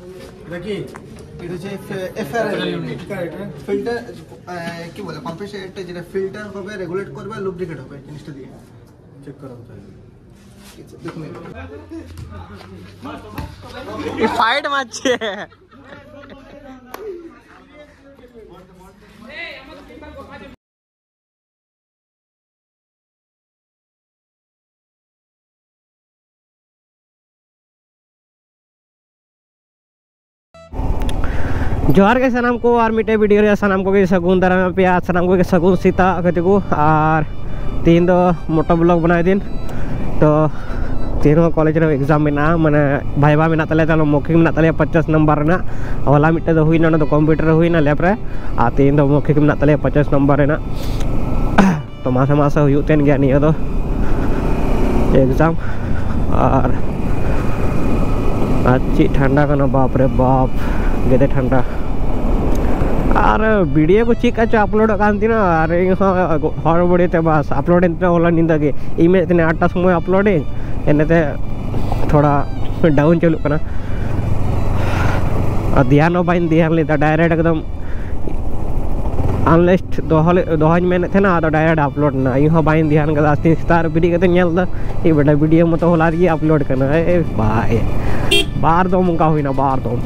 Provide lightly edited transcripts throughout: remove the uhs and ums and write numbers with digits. fight जोहार के सनाम को और मिटे वीडियो रे सनाम को के सगुन दराम पे आज सनाम को के सगुन सीता कहते को और तीन दो मोटा ब्लॉग बनाए दिन तो तीनों कॉलेज रे एग्जाम में ना माने भाईवा में ना तले तनो मौखिक में ना तले 50 नंबर ना ओला मिटे तो हुई ना तो कंप्यूटर हुई ना लैब रे आ तीन दो मौखिक में ना तले 50 नंबर ना तो मासा मासा हुई तेन गया नहीं तो एग्जाम और अच्छी ठंडा का ना बाप रे बाप गेदे ठंडा और वीडियो को चीज अच्छा अपलोड करती ना और हर बड़े ते बस अपलोड इतना होला निंदा के इमेज इतने 8 समय अपलोडिंग एनते थोड़ा डाउन चलू करना और ध्यान हो भाई ध्यान लेता डायरेक्ट एकदम अनलिस्ट दोहज में थे ना तो डायरेक्ट अपलोड ना यो भाई ध्यान का आस्तीन स्टार वीडियो के नेल ये बेटा वीडियो में तो होला रही अपलोड करना ए भाई बार दो मुका हुई ना बार दो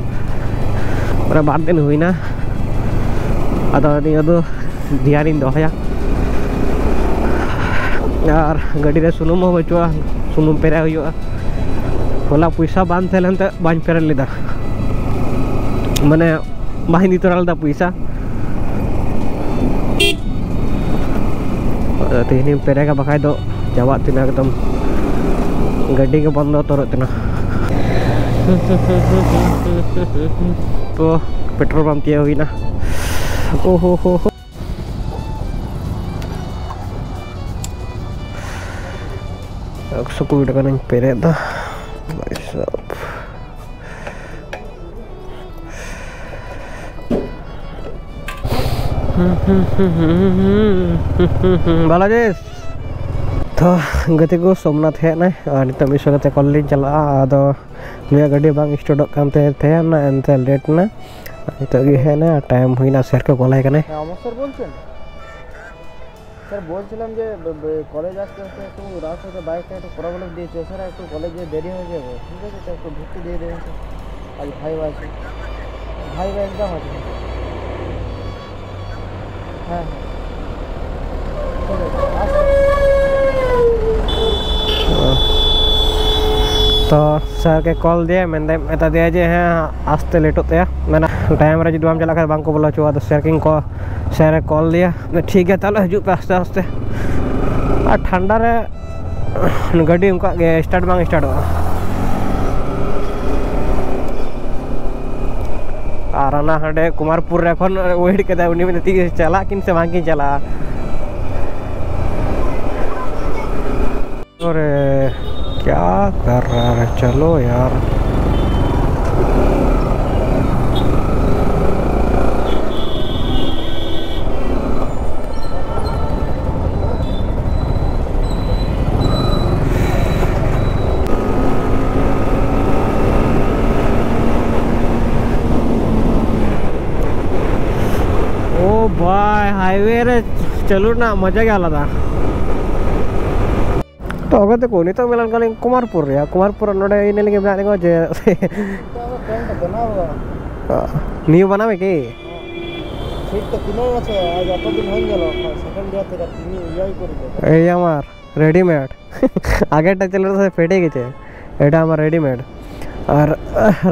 पूरा बार दिन हुई ना अद ध्यान दया और गाड़ी रे सुनुम हो बचुआ सुनुम पेरा हुआ होला पैसा बान थे तो बान पेरा लेदा माने बाहिन दी तोरा लेदा पैसा तेहनी पेरा का बकाय दो जवा तना एकदम गाड़ी के बंद तोर तना तो पेट्रोल पंप किया हुई ना ओ हो सुकून का नहीं पेरे था भाई साहब बालाजेश तो गति को सोमनाथ है ना और तभी सोते कॉलेज चला तो मेरा गाड़ी बांग स्टार्ट करते थे ना एनते लेट ना तो ये है ना टाइम हुई ना सर को कॉल है कने सर बोलছিলাম যে কলেজ আসতে একটু রাত হয়ে যায় বাইকটা একটু প্রবলেম দিয়েছে স্যার একটু কলেজে দেরি হয়ে যাবে ঠিক আছে তো একটু ঢুকতে দিয়ে দেন আজ ভাই ভাই এক্সাম আছে হ্যাঁ तो सर के कॉल दिए मैंने एता दिया जे हैं आस्ते लेटोते मैंने टाइम रे जुदम चला कर बांको बोला चुआ तो सर के कॉल दिया ठीक है चलो हजू पे आस्ते आस्ते आ ठंडा रे गाड़ी उनका स्टार्ट बांग स्टार्ट आ राना हडे कुमारपुर रे खन वेट के उन्हीं में ती चला किन से बांकी चला और क्या कर रहा है चलो यार ओ भाई हाईवे रे चलो ना मजा क्या लगा तो अगर तो कोनी तो मिलन कलिंग कुमारपुर या कुमारपुर नोडे इने लगे बना लेंगे जे न्यू बनावे के ठीक तो किलो আছে আজ এতদিন হই গেল সেকেন্ড ডে থেকে তুমি ইআই করে দাও এই আমার রেডিমেড আগেটা চলে ফেটে গেছে এটা আমার রেডিমেড আর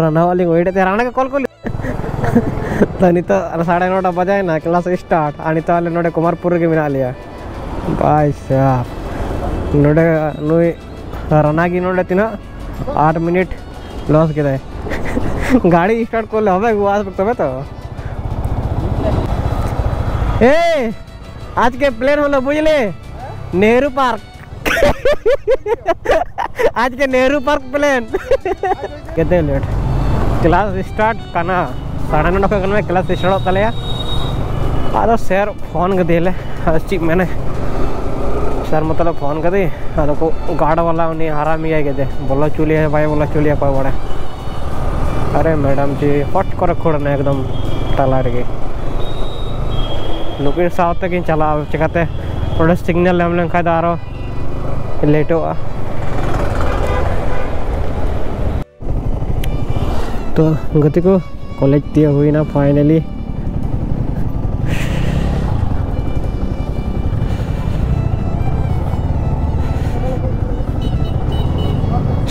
রানাওয়ালি ওইটাতে রানাকে কল কল তানি তো 9:30 বাজায় না ক্লাস স্টার্ট আনি তাহলে নডে কুমারপুর কে মিলা লিয়া ভাই সাহেব नोडे नोई रनागी नोडे तीन 8 मिनट लॉस के गाड़ी स्टार्ट कर ले तो ए आज के प्लेन होलो बुझले नेहरू पार्क आज के नेहरू पार्क प्लेन कितने लेट क्लास स्टार्ट करना 9:30 क्लास स्टार्ट होता है सर फोन कर दिले अच्छी मैंने सर मतलब फोन कर दी को गार्ड वाला उन्हें हराम ही कहते बोला चूलिया भाई बोला चूलिया कोई बड़ा अरे मैडम जी हट कर खोड़ना एकदम तलार के नुकिन साथ तक इन चला चकाते थोड़ा सिग्नल हम लंखा दारो लेटो तो गति को कॉलेज दिया हुई ना फाइनली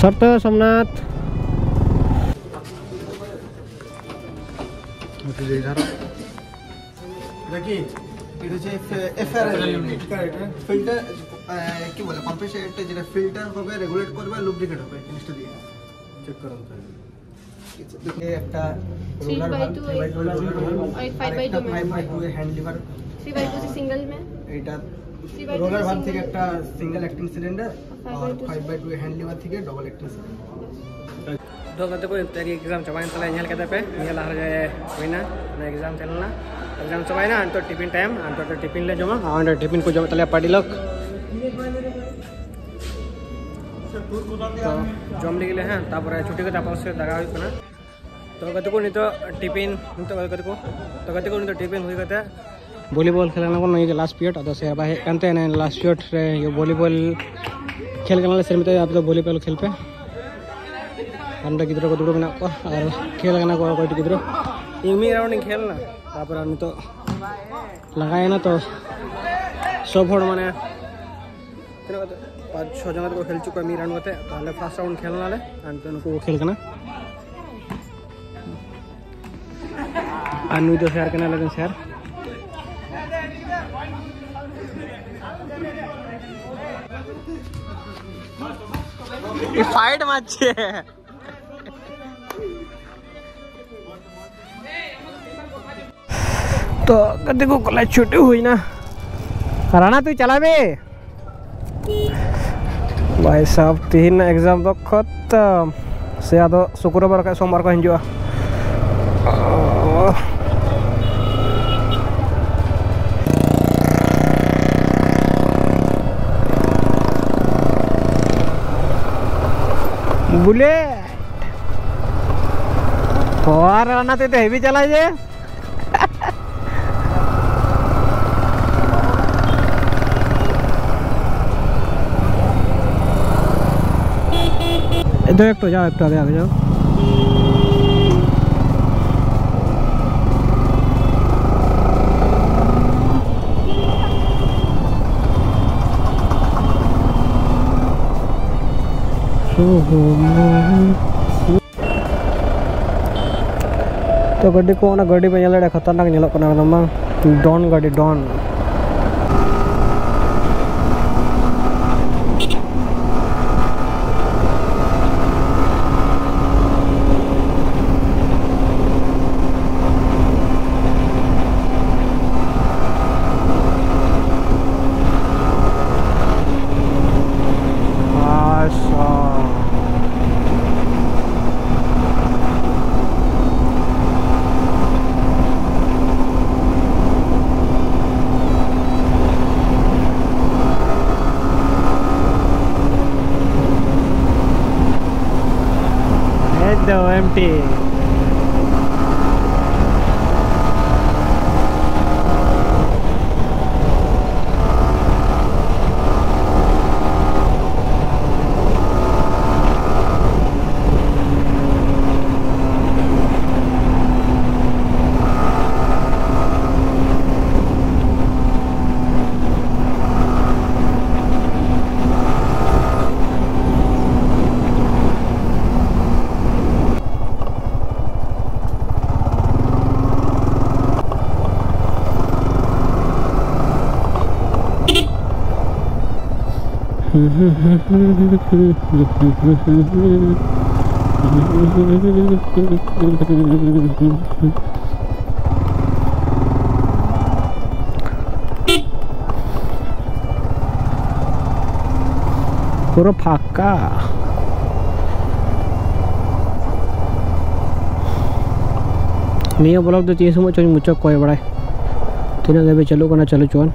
सब तो सोमनाथ फिल्टर কি বলে কম্প্রেসর একটা যেটা ফিল্টার হবে রেগুলেট করবে লুব্রিকেট হবে জিনিসটা দিয়ে চেক করুন তাহলে একটা রোলার 3/2 আর 5/2 এর হ্যান্ড লিভার 3/2 সিঙ্গেল মে এটা রোলার ভান থেকে একটা সিঙ্গেল অ্যাক্টিং সিলিন্ডার আর 5/2 হ্যান্ড লিভার থেকে ডাবল অ্যাক্টিং সিলিন্ডার दो घंटे को तैयारी एग्जाम चबाइन तला इनल कते पे इनल हर जाए होइना ना एग्जाम चलना एग्जाम चबाइना अन तो टिफिन टाइम अन तो टिफिन ले जमा अन तो टिफिन को जमा तले पाडी लोग तो जम ले गेले हैं तापर छुट्टी के तापर से दगा होइना तो गते को नहीं तो टिफिन तो गते को नहीं तो टिफिन होई कते वॉलीबॉल खेलना को नहीं लास्ट पीरियड अदर से बाहे एंते ने लास्ट पीरियड रे ये वॉलीबॉल खेल करना से में आप तो वॉलीबॉल खेल पे हमदा गिद्रो को दुड़ो बना को और खेल लगाना को कोई गिद्रो इमी राउंड खेलना तापर हम तो लगाए ना तो सब होड़ माने तेरे को 5-6 जगह को खेल चुका मी राउंड होते पहले फर्स्ट राउंड खेलना ले और तो उनको खेल करना अनु तो शेयर करना लेकिन शेयर ये फाइट मैच है तो कदे को कॉलेज छुट्टी हुई ना राणा तू चला बे भाई साहब तीन एग्जाम तो खत्म से आदो शुक्रवार का सोमवार को हिंजुआ बुले और राणा तू तो हेवी चला जे तो एक तो आगे जाओ तो गाड़ी को ना गाड़ी पे खतरनाक निकलक ना नमन डॉन गाड़ी डॉन पूरा फाका नहीं ब्लॉक तो चीज मुझे मुझे कोई बड़ा तीनों देवे चलो को ना चलो चौन